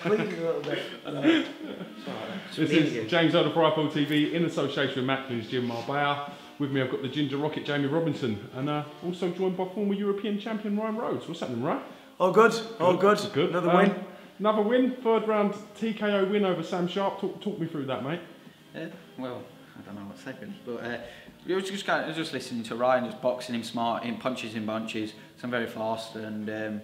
Please a little bit. This is James O'Fripo TV in association with Matthew's Jim Marbella. With me I've got the Ginger Rocket, Jamie Robinson, and also joined by former European champion Ryan Rhodes. What's happening, Ryan? All good, all good. Good. Another win. Another win, third round TKO win over Sam Sharp. Talk me through that, mate. Well, I don't know what to say, really, but we were just kind of just listening to Ryan, just boxing him smart, in punches in bunches, so I'm very fast, and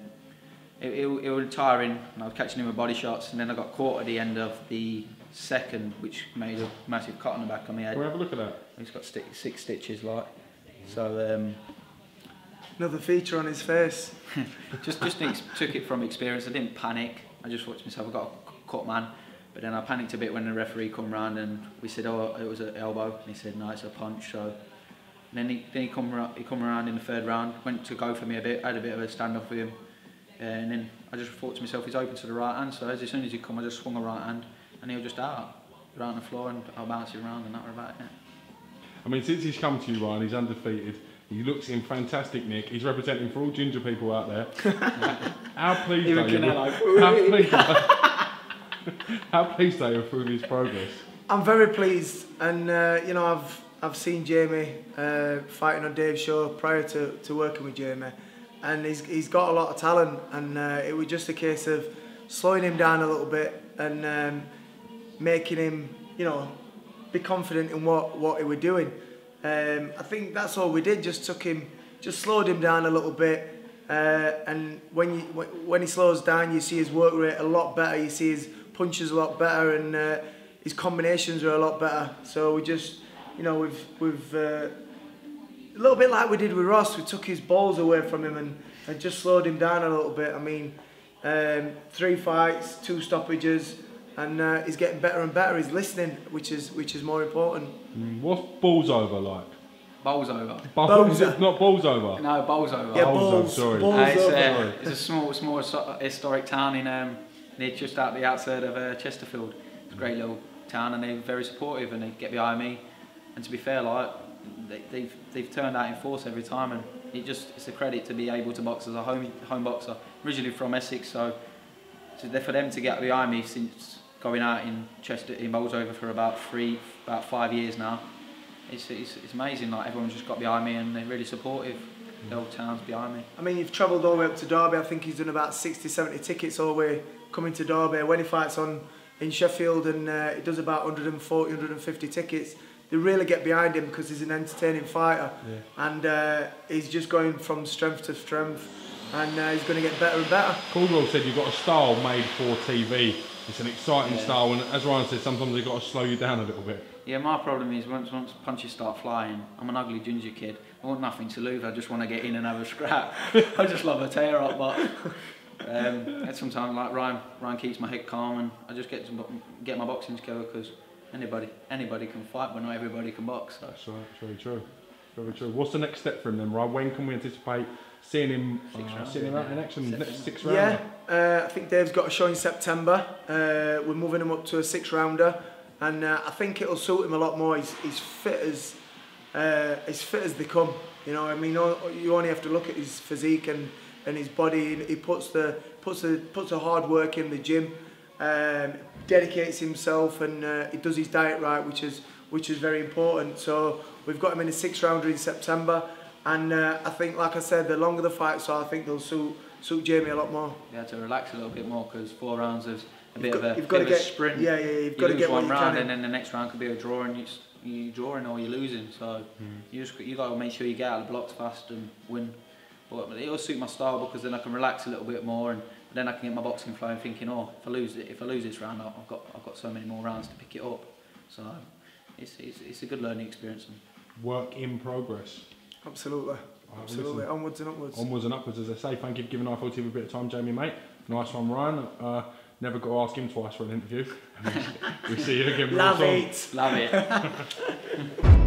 it was tiring, and I was catching him with body shots, and then I got caught at the end of the second, which made a massive cut on the back of my head. We'll have a look at that. He's got six stitches, like, so. Another feature on his face. just took it from experience. I didn't panic. I just thought to myself, I've got a cut, man. But then I panicked a bit when the referee come round and we said, oh, it was an elbow, and he said, no, it's a punch. So and then he come around in the third round, went to go for me a bit. I had a bit of a standoff with him, and then I just thought to myself, he's open to the right hand. So as soon as he come, I just swung a right hand, and he was just out around the floor, and I bounced it around, and that was about it. I mean, since he's come to you, Ryan, he's undefeated. He looks in fantastic nick. He's representing for all ginger people out there. How pleased are you? How pleased are you with his progress? I'm very pleased, and you know, I've seen Jamie fighting on Dave's show prior to working with Jamie, and he's got a lot of talent, and it was just a case of slowing him down a little bit and making him, you know, be confident in what he was doing. I think that's all we did. Just took him, just slowed him down a little bit, and when he slows down, you see his work rate a lot better. You see his punches a lot better, and his combinations are a lot better. So we just, you know, we've a little bit like we did with Ross. We took his balls away from him and just slowed him down a little bit. I mean, 3 fights, 2 stoppages. And he's getting better and better. He's listening, which is more important. What's Bolsover like? Bolsover. Bolsover. Not Bolsover. No, Bolsover. Yeah, Bolsover. Sorry. It's a small historic town in near just out the outside of Chesterfield. It's a great little town, and they're very supportive, and they get behind me. And to be fair, like they've turned out in force every time, and it's a credit to be able to box as a home boxer. Originally from Essex, so. For them to get behind me since going out in Bolsover for about 5 years now, it's amazing. Like, everyone's just got behind me, and they're really supportive. The whole town's behind me. I mean, you've travelled all the way up to Derby. I think he's done about 60, 70 tickets all the way coming to Derby. When he fights in Sheffield, and he does about 140, 150 tickets, they really get behind him because he's an entertaining fighter, and he's just going from strength to strength. And he's going to get better and better. Caldwell said you've got a style made for TV. It's an exciting style, and as Ryan said, sometimes they've got to slow you down a little bit. Yeah, my problem is once punches start flying, I'm an ugly ginger kid. I want nothing to lose. I just want to get in and have a scrap. I just love a tear up, but sometimes, like Ryan keeps my head calm, and I just get my boxing together, because anybody can fight, but not everybody can box. So. That's right. Very true. Very true. What's the next step for him then, Ryan? When can we anticipate seeing him out in action? Next 6 rounder. Yeah, I think Dave's got a show in September. We're moving him up to a 6 rounder, and I think it'll suit him a lot more. He's fit as they come. You know, I mean, you only have to look at his physique and his body. He puts the hard work in the gym. Dedicates himself, and he does his diet right, which is very important. So we've got him in a 6 rounder in September, and I think, like I said, the longer the fights are, I think they'll suit Jamie a lot more. You have to relax a little bit more, because 4 rounds is a bit of a sprint. Yeah, you've got to get one round, and then the next round could be a draw, and you're drawing or you're losing. So you got to make sure you get out of the blocks fast and win. But it'll suit my style, because then I can relax a little bit more, and then I can get my boxing flowing, thinking, oh, if I lose this round, I've got so many more rounds to pick it up. So it's a good learning experience. Work in progress. Absolutely. Absolutely. Listen. Onwards and upwards. Onwards and upwards, as I say. Thank you for giving iFL TV a bit of time, Jamie, mate. Nice one, Ryan. Never got to ask him twice for an interview. We'll see you again. Love it. Love it.